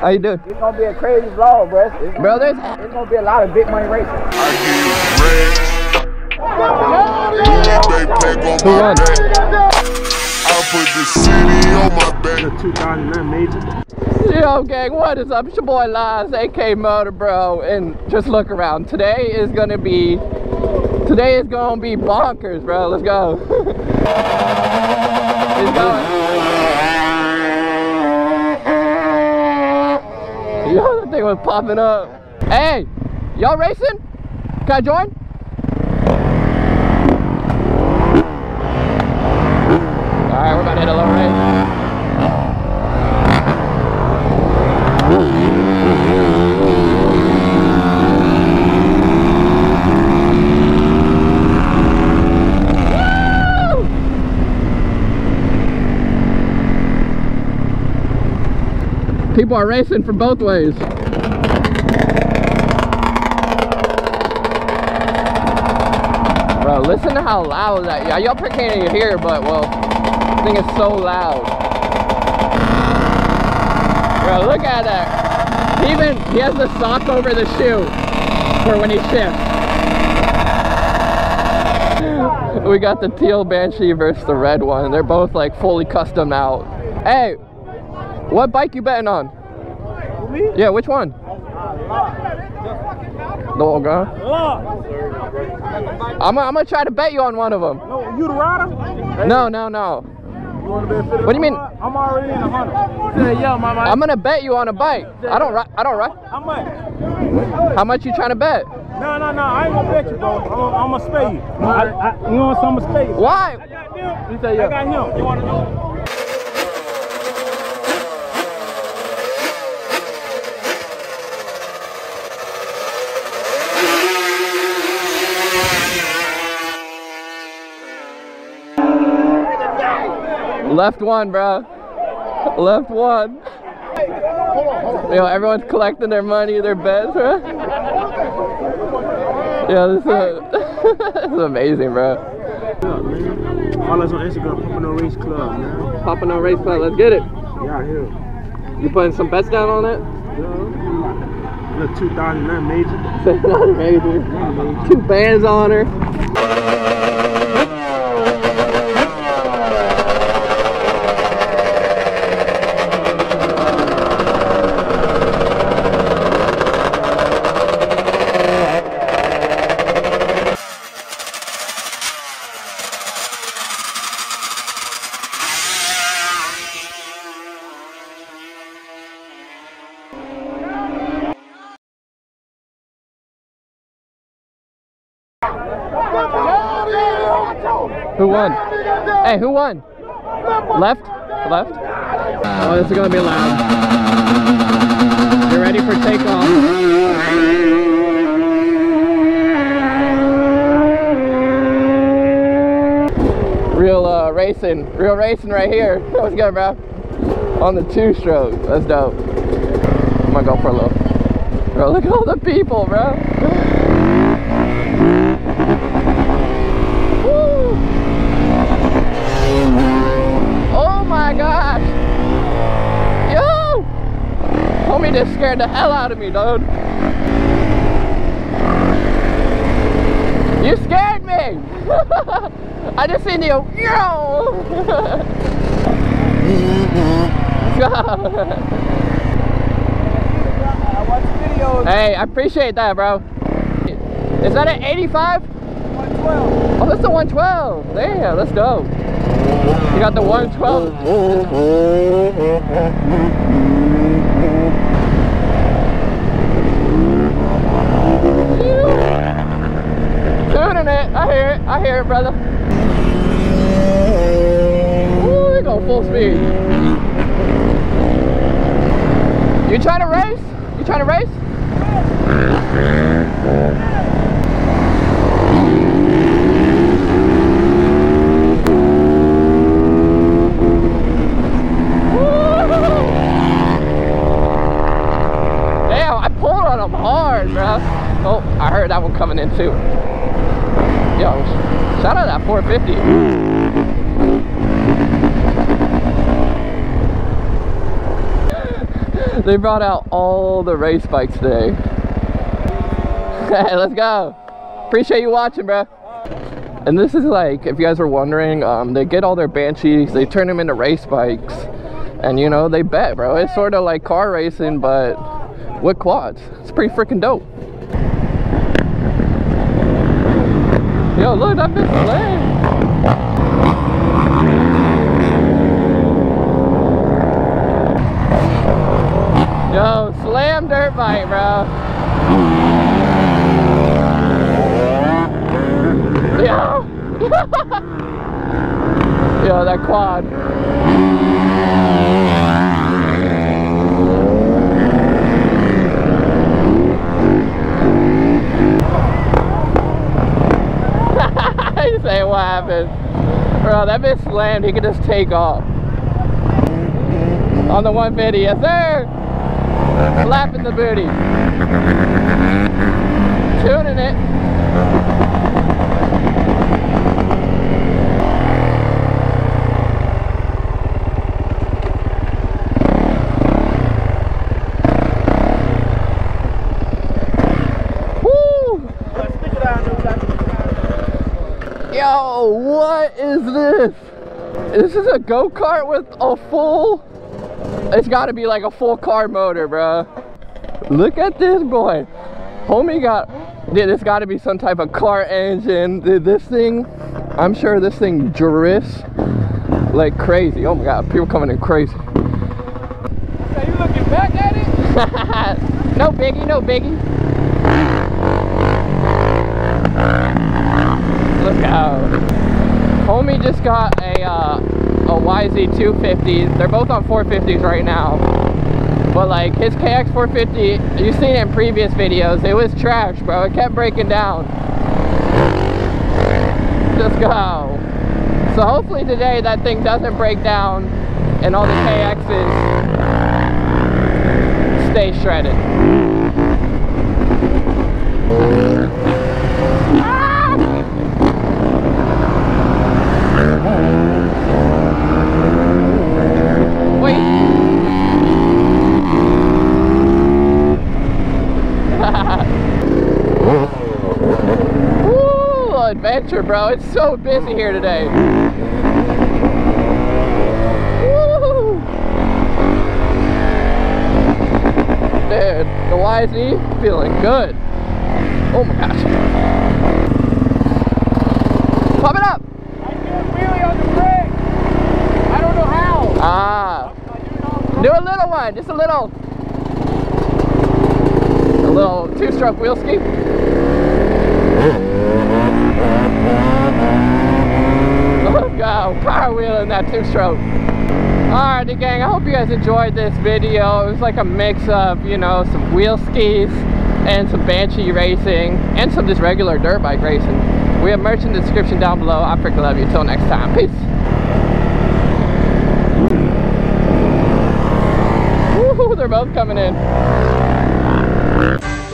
How you doing? It's gonna be a crazy vlog, bro. It's gonna be a lot of big money racing. Who won? I put the city on my back. 2009 major. Yo gang, what is up? It's your boy Laz, aka Motor Bro, and just look around. Today is gonna be bonkers, bro. Let's go. It's going. Yo, that thing was popping up. Hey, y'all racing? Can I join? All right, we're about to hit a little race. People are racing from both ways. Bro, listen to how loud that is. Y'all probably can't even hear, but well, I think it's so loud. Bro, look at that. He has the sock over the shoe for when he shifts. We got the teal Banshee versus the red one. They're both like fully custom out. Hey! What bike you betting on? Me? Yeah, which one? The old guy? I'm gonna try to bet you on one of them. No, you the rider? No. You want to bet? What do you mean? I'm already in 100. Yeah, my I'm gonna bet you on a bike. I don't ride. How much? How much you trying to bet? No. I ain't gonna bet you, bro. I'm gonna spare you. You know what? I'm gonna spare you. Why? I got him. I got him. You want to know? Left one, bro. Left one. Yo, everyone's collecting their money, their bets, bro. Yeah, this is amazing, bro. Follow us on Instagram, Pompano Race Club, man. Pompano Race Club, let's get it. Yeah, here. You putting some bets down on it? Yeah. The 2009 major. 2009 major. 2 bands on her. Who won? Hey, who won? Left? Oh, this is gonna be loud. You're ready for takeoff. Real racing right here. That was good, bro. On the 2-stroke. That's dope. I'm gonna go for a little. Bro, look at all the people, bro. Just scared the hell out of me, dude. You scared me. I just seen you. Yo. Hey, I appreciate that, bro. Is that an 85? 112. Oh, that's the 112. Damn, let's go. You got the 112. Tuning it, I hear it, brother. Ooh, we go full speed. You trying to race? You trying to race? Damn, I pulled on him hard, bruh. Oh, I heard that one coming in too. Yo, shout out that 450. They brought out all the race bikes today. Hey, let's go. Appreciate you watching, bro. And this is like, if you guys are wondering, they get all their Banshees, they turn them into race bikes, and you know, they bet, bro. It's sort of like car racing, but with quads. It's pretty freaking dope. Yo, look, that bitch is lame. Yo, slam dirt bike, bro. Yo. Yo, that quad. He's saying what happened. Bro, that bitch slammed. He could just take off. On the 150, yes sir. Slapping the booty. Tuning it. Woo! Yo, what is this? This is a go-kart with a full... It's gotta be like a full car motor, bro. Look at this boy. Homie got, dude, it's gotta be some type of car engine. Dude, this thing, I'm sure this thing drifts like crazy. Oh my God, people coming in crazy. Are you looking back at it? No biggie, no biggie. Look out. Homie just got a YZ250. They're both on 450s right now, but like his KX450, you've seen it in previous videos, it was trash, bro. It kept breaking down. Just go. So hopefully today that thing doesn't break down and all the KXs stay shredded. Adventure, bro. It's so busy here today. Woo! Dude, the YZ feeling good. Oh my gosh. Pump it up! I feel really on the brake. I don't know how. Ah. Do a little one, just a little. A little two-stroke wheel ski. Go, power wheel in that two-stroke. Alrighty gang, I hope you guys enjoyed this video. It was like a mix of, you know, some wheel skis and some Banshee racing and some just regular dirt bike racing. We have merch in the description down below. I freaking love you. Till next time, peace. Woohoo, they're both coming in.